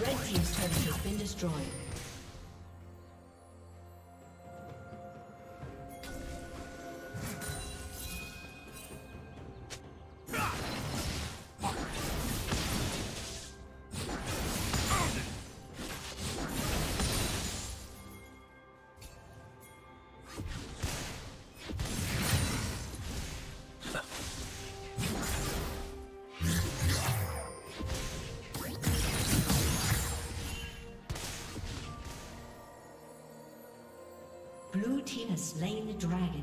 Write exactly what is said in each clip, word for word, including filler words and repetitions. Red team's turret has been destroyed. Blue team has slain the dragon.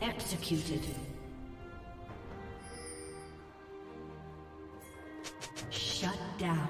Executed. Shut down.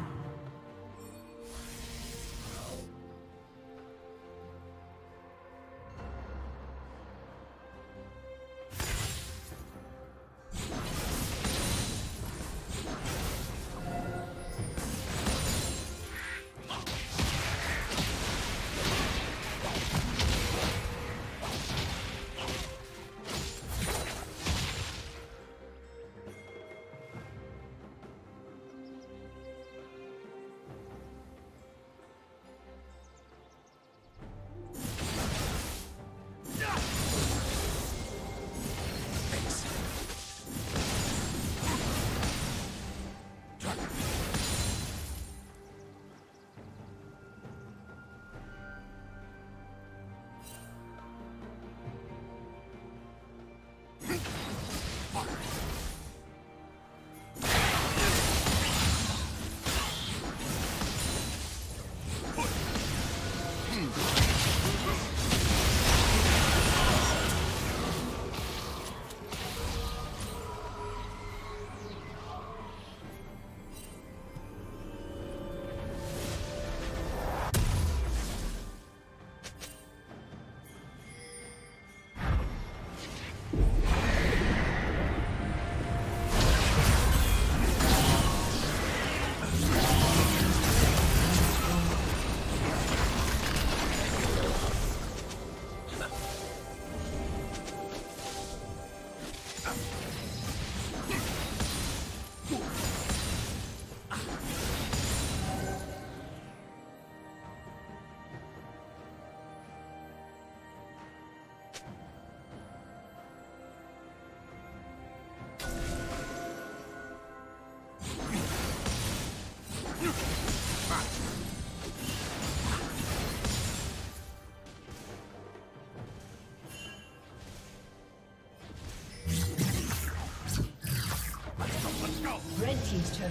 His turret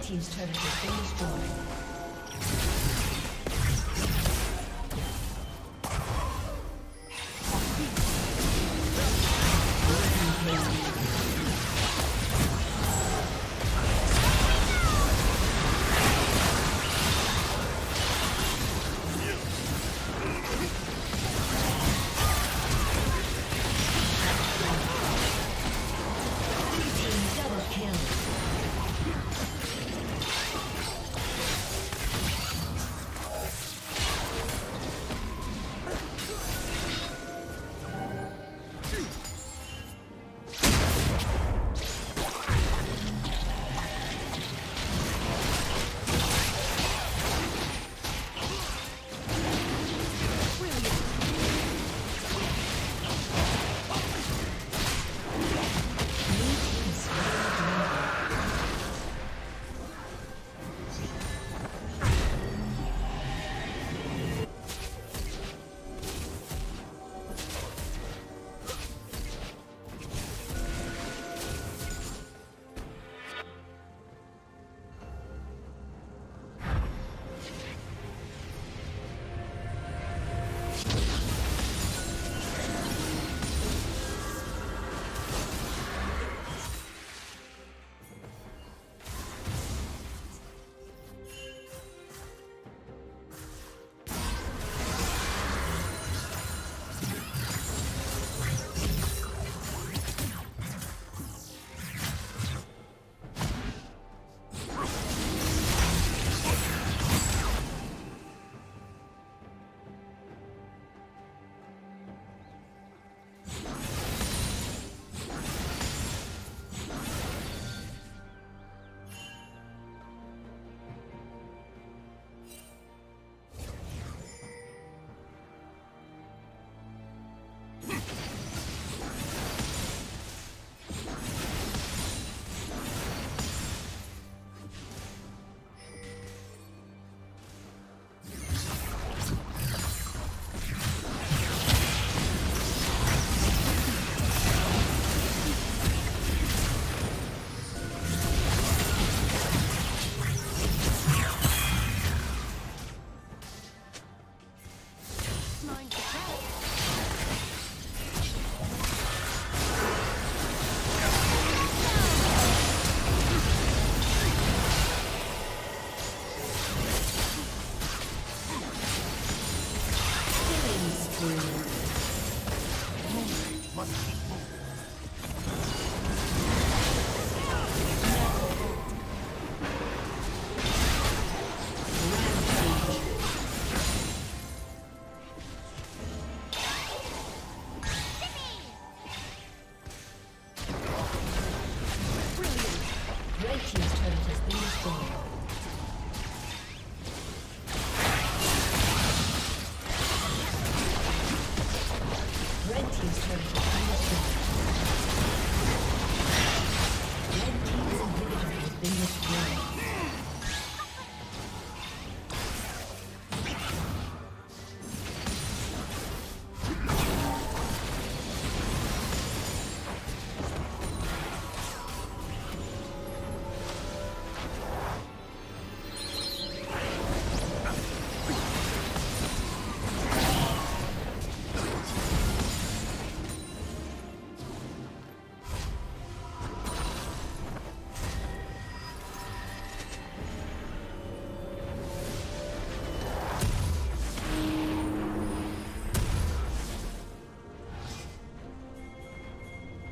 Red team's turret has been destroyed.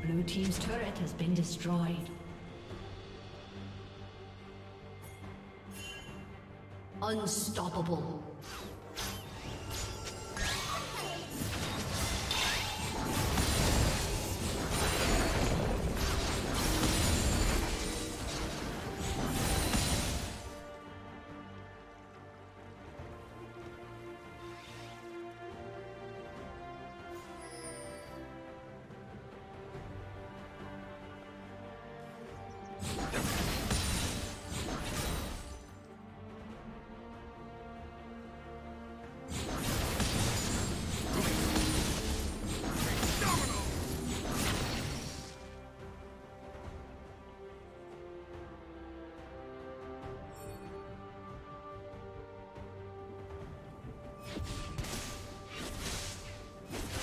Blue team's turret has been destroyed. Unstoppable.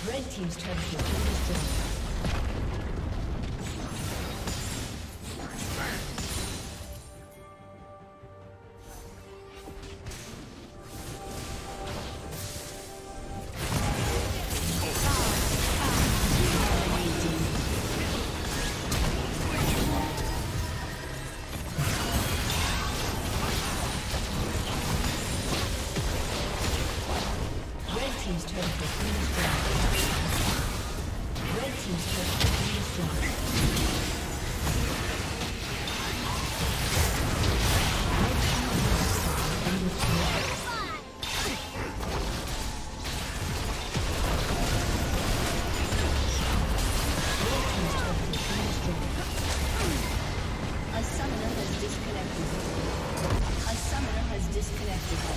Red team's turret has been destroyed. A summoner has disconnected.